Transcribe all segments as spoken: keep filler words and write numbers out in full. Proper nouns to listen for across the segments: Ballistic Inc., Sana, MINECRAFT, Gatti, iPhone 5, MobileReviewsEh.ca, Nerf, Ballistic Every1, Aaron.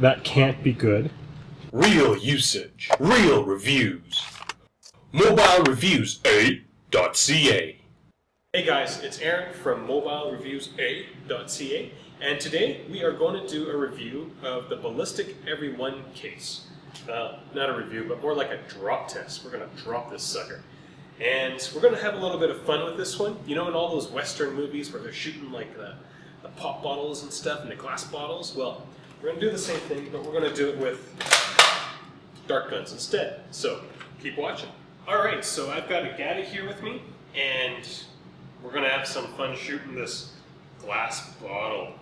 That can't be good. Real usage. Real reviews. Mobile Reviews Eh dot C A. Hey guys, it's Aaron from Mobile Reviews Eh dot C A, and today we are going to do a review of the Ballistic Every one case. Uh, not a review, but more like a drop test. We're going to drop this sucker. And we're going to have a little bit of fun with this one. You know, in all those Western movies where they're shooting like the, the pop bottles and stuff and the glass bottles? Well, we're going to do the same thing, but we're going to do it with dart guns instead. So, keep watching. Alright, so I've got a Gatti here with me, and we're going to have some fun shooting this glass bottle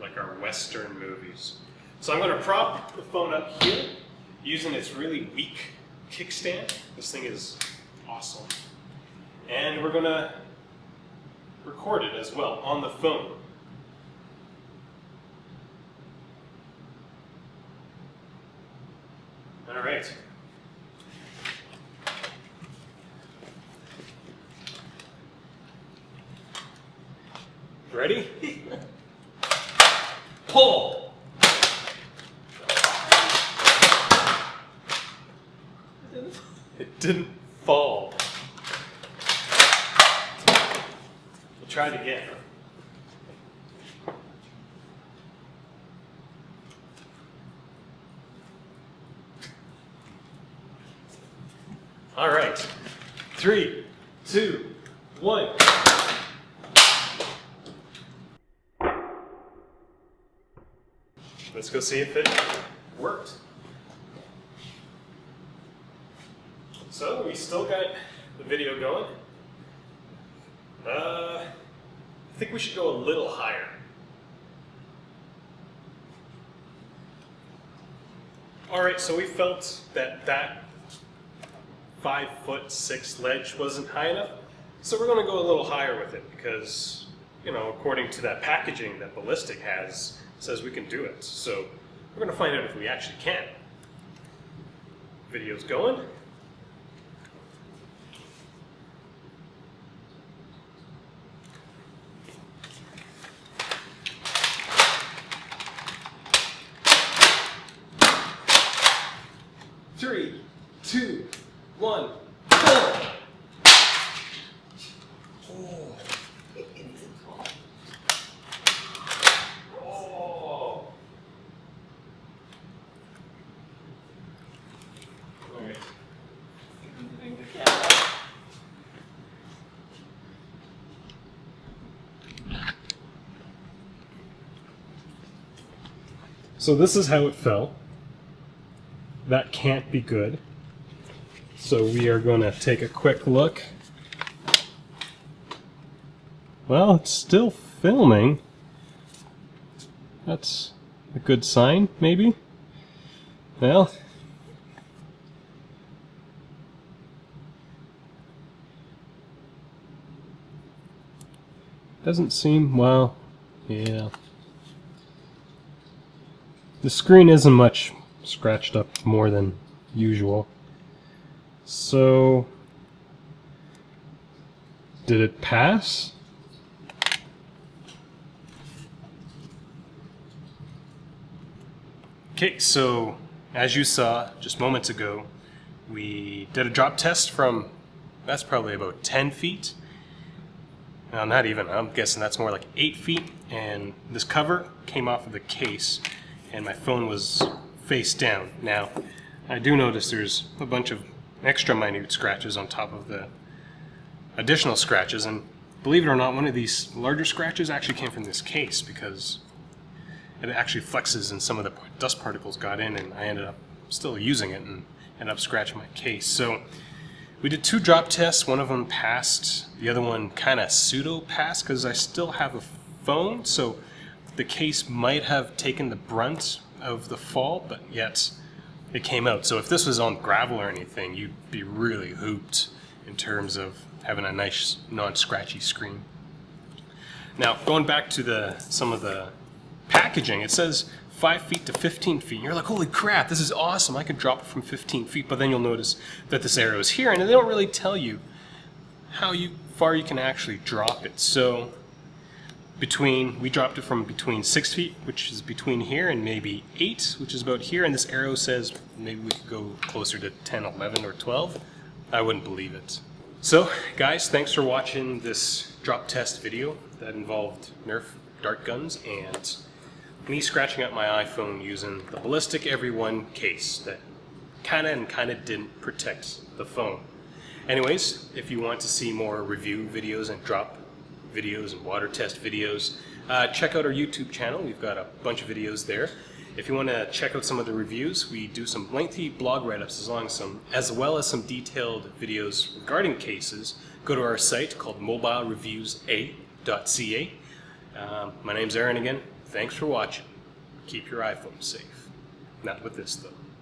like our Western movies. So I'm going to prop the phone up here using its really weak kickstand. This thing is awesome. And we're going to record it as well on the phone. All right. Ready? Pull! It didn't fall. We'll try it again. All right, three, two, one. Let's go see if it worked. So we still got the video going. Uh, I think we should go a little higher. All right, so we felt that that five foot six ledge wasn't high enough, so we're going to go a little higher with it because, you know, according to that packaging that Ballistic has, says we can do it. So we're going to find out if we actually can. Video's going. Three, two, one, four. Oh. Oh. Alright. So this is how it fell. That can't be good. So we are going to take a quick look. Well, it's still filming. That's a good sign, maybe? Well. Doesn't seem, well, yeah. The screen isn't much scratched up more than usual. So, did it pass? Okay, so as you saw just moments ago, we did a drop test from, that's probably about ten feet. No, not even, I'm guessing that's more like eight feet, and this cover came off of the case, and my phone was face down. Now, I do notice there's a bunch of extra minute scratches on top of the additional scratches, and believe it or not, one of these larger scratches actually came from this case because it actually flexes and some of the dust particles got in, and I ended up still using it and ended up scratching my case. So we did two drop tests, one of them passed, the other one kind of pseudo passed because I still have a phone, so the case might have taken the brunt of the fall, but yet it came out. So if this was on gravel or anything, you'd be really hooped in terms of having a nice non-scratchy screen. Now going back to the some of the packaging, it says five feet to fifteen feet. You're like, holy crap, this is awesome, I could drop it from fifteen feet, but then you'll notice that this arrow is here and they don't really tell you how you, far you can actually drop it. So between, we dropped it from between six feet, which is between here, and maybe eight, which is about here, and this arrow says maybe we could go closer to ten, eleven, or twelve. I wouldn't believe it. So guys, thanks for watching this drop test video that involved Nerf dart guns and me scratching up my iPhone using the Ballistic Every one case that kinda and kinda didn't protect the phone. Anyways, if you want to see more review videos and drop videos and water test videos, uh, check out our YouTube channel. We've got a bunch of videos there. If you want to check out some of the reviews, we do some lengthy blog write-ups as, long as, some, as well as some detailed videos regarding cases. Go to our site called Mobile Reviews E H dot C A. Um, my name's Aaron again. Thanks for watching. Keep your iPhone safe. Not with this though.